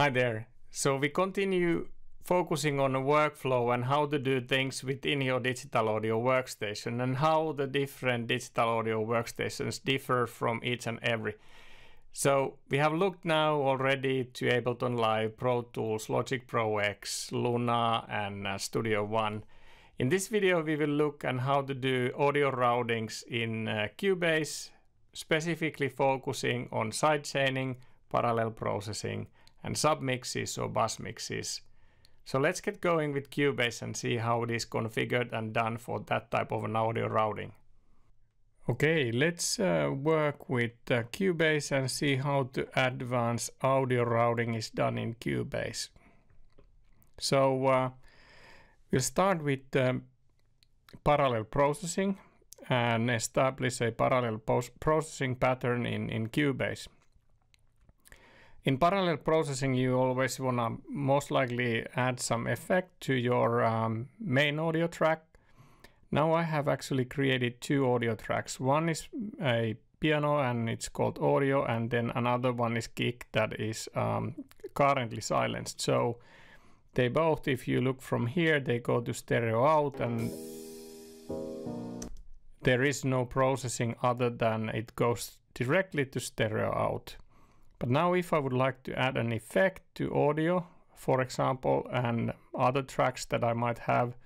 Hi there. So we continue focusing on a workflow and how to do things within your digital audio workstation and how the different digital audio workstations differ from each and every. So we have looked now already to Ableton Live, Pro Tools, Logic Pro X, Luna and Studio One. In this video we will look at how to do audio routings in Cubase, specifically focusing on sidechaining, parallel processing and submixes or bus mixes. So let's get going with Cubase and see how it is configured and done for that type of an audio routing. Okay, let's work with Cubase and see how to advanced audio routing is done in Cubase. So we'll start with parallel processing and establish a parallel processing pattern in Cubase. In parallel processing, you always want to most likely add some effect to your main audio track. Now I have actually created two audio tracks. One is a piano and it's called audio, and then another one is kick that is currently silenced. So they both, if you look from here, they go to stereo out and there is no processing other than it goes directly to stereo out. But now if I would like to add an effect to audio, for example, and other tracks that I might have,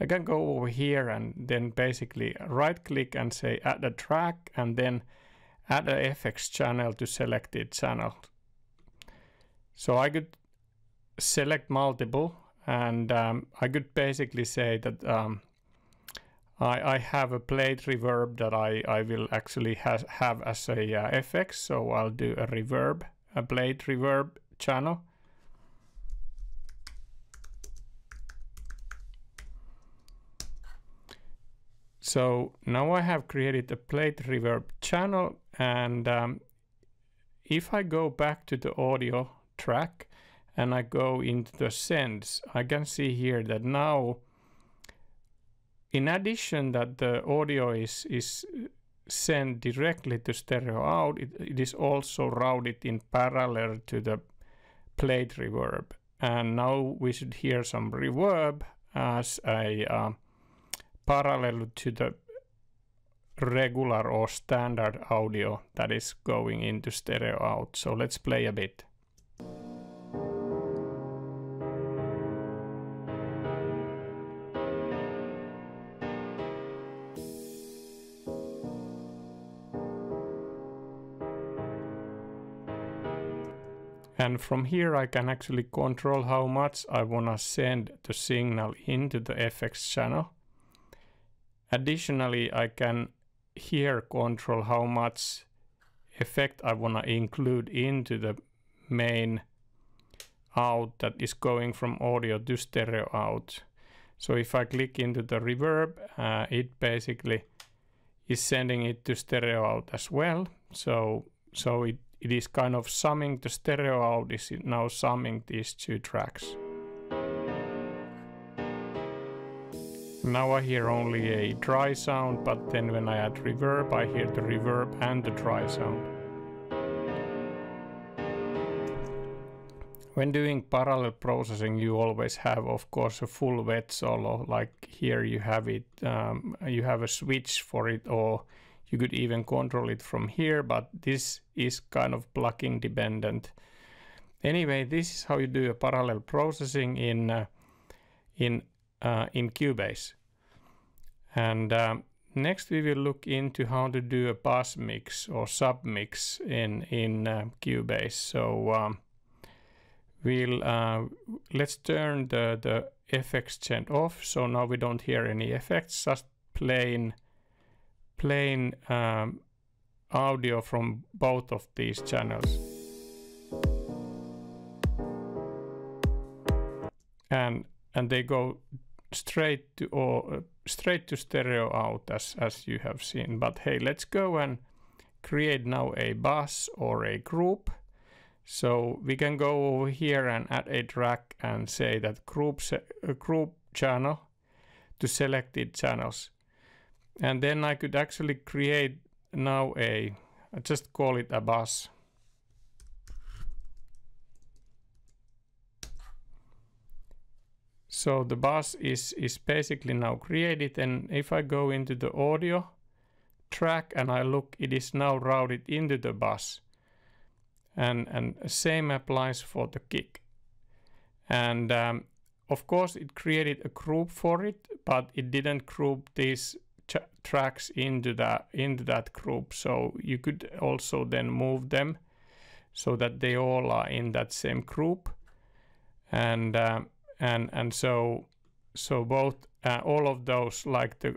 I can go over here and then basically right click and say add a track and then add an FX channel to selected channel. So I could select multiple and I could basically say that I have a played reverb that I will actually have as a FX, so I'll do a reverb, a played reverb channel. So now I have created a played reverb channel, and if I go back to the audio track and I go into the sends, I can see here that now, in addition that the audio is sent directly to stereo out, it is also routed in parallel to the played reverb. And now we should hear some reverb as a parallel to the regular or standard audio that is going into stereo out. So let's play a bit. And from here I can actually control how much I want to send the signal into the FX channel. Additionally, I can here control how much effect I want to include into the main out that is going from audio to stereo out. So if I click into the reverb, it basically is sending it to stereo out as well. So it is kind of summing the stereo out, is it now summing these two tracks. Now I hear only a dry sound, but then when I add reverb, I hear the reverb and the dry sound. When doing parallel processing, you always have, of course, a full wet solo. Like here you have it, you have a switch for it, or you could even control it from here, but this is kind of plugin dependent. Anyway, this is how you do a parallel processing in Cubase. And next we will look into how to do a bus mix or submix in Cubase. So let's turn the FX chain off. So now we don't hear any effects, just plain audio from both of these channels. And they go straight to stereo out as you have seen. But hey, let's go and create now a bus or a group. So we can go over here and add a track and say that group channel to selected channels. And then I could actually create now I just call it a bus. So the bass is basically now created, and if I go into the audio track and I look, it is now routed into the bass. And same applies for the kick. And of course it created a group for it, but it didn't group these tracks into that group. So you could also then move them so that they all are in that same group. And so both all of those, like the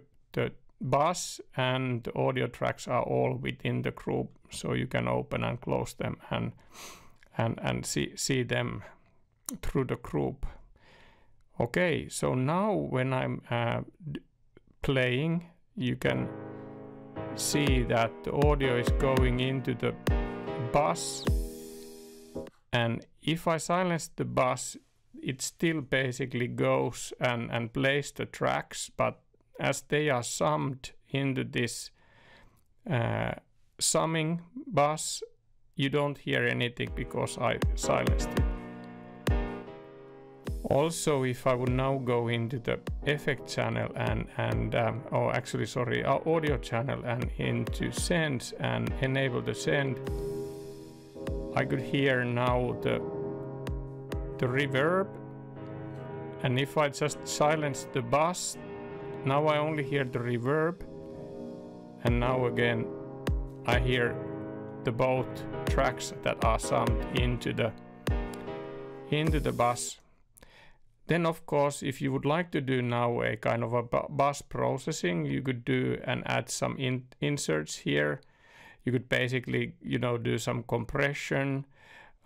bass and the audio tracks, are all within the group, so you can open and close them and see them through the group. Okay, so now when I'm playing, you can see that the audio is going into the bass, and if I silence the bass, it still basically goes and plays the tracks, but as they are summed into this summing bus, you don't hear anything because I silenced it. Also, if I would now go into the effect channel our audio channel and into send and enable the send, I could hear now the reverb, and if I just silence the bass, now I only hear the reverb, and now again I hear the both tracks that are summed into the bass. Then of course, if you would like to do now a kind of a bass processing, you could do and add some inserts here. You could basically, you know, do some compression.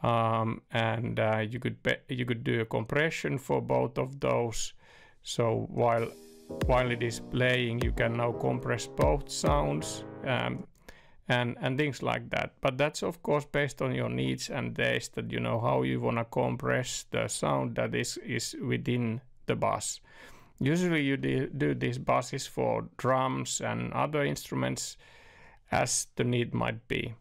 You could do a compression for both of those. So while it is playing, you can now compress both sounds and things like that. But that's of course based on your needs and taste, that you know how you want to compress the sound that is within the bass. Usually you do these basses for drums and other instruments as the need might be.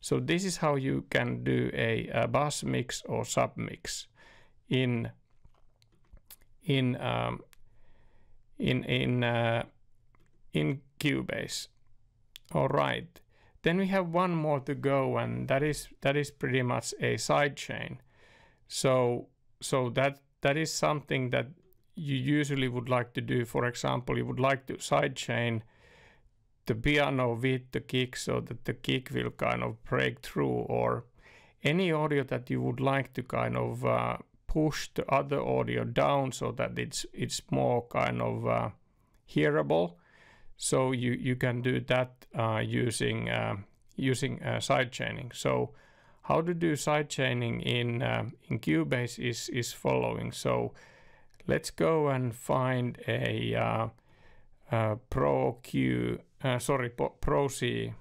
So this is how you can do a bass mix or sub mix in Cubase. All right. Then we have one more to go, and that is pretty much a sidechain. So that is something that you usually would like to do. For example, you would like to sidechain the piano with the kick, so that the kick will kind of break through, or any audio that you would like to kind of push the other audio down so that it's more kind of hearable. So you can do that using sidechaining. So how to do sidechaining in Cubase is following. So let's go and find a Pro-C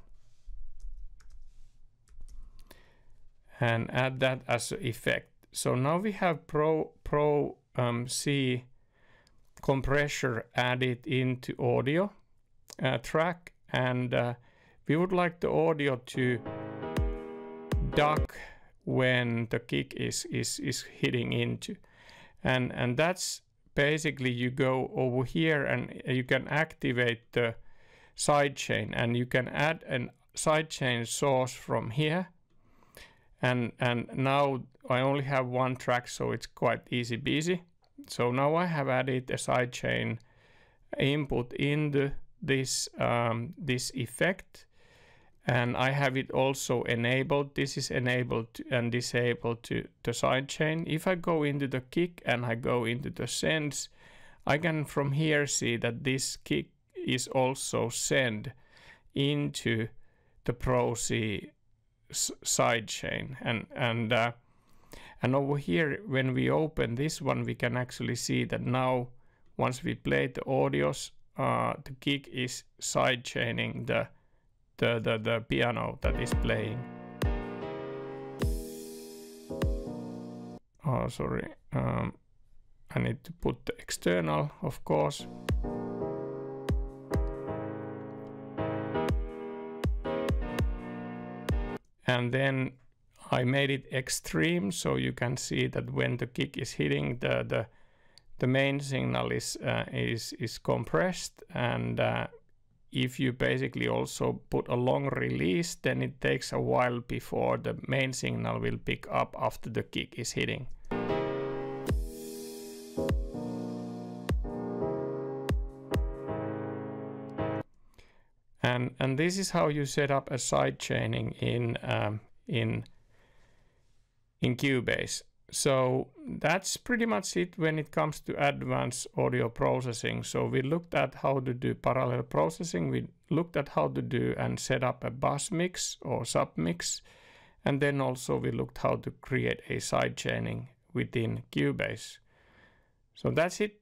and add that as an effect. So now we have Pro-C compressor added into audio track, and we would like the audio to duck when the kick is hitting into, and that's basically, you go over here and you can activate the sidechain, and you can add a sidechain source from here. And now I only have one track, so it's quite easy peasy. So now I have added a sidechain input in this effect, and I have it also enabled. This is enabled and disabled to the sidechain. If I go into the kick and I go into the sends, I can from here see that this kick is also sent into the Pro-C sidechain, and over here when we open this one, we can actually see that now once we play the audios, the kick is sidechaining the piano that is playing. Oh, sorry. I need to put the external, of course. And then I made it extreme, so you can see that when the kick is hitting the the main signal is compressed, and if you basically also put a long release, then it takes a while before the main signal will pick up after the kick is hitting. And this is how you set up a side chaining in Cubase. So that's pretty much it when it comes to advanced audio processing. So we looked at how to do parallel processing, we looked at how to do and set up a bus mix or sub mix, and then also we looked how to create a side chaining within Cubase. So that's it.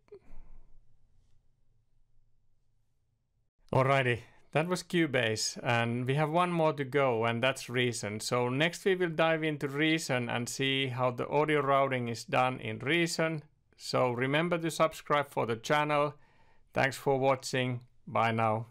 Alrighty, that was Cubase, and we have one more to go, and that's Reason. So next we will dive into Reason and see how the audio routing is done in Reason. So remember to subscribe for the channel. Thanks for watching. Bye now.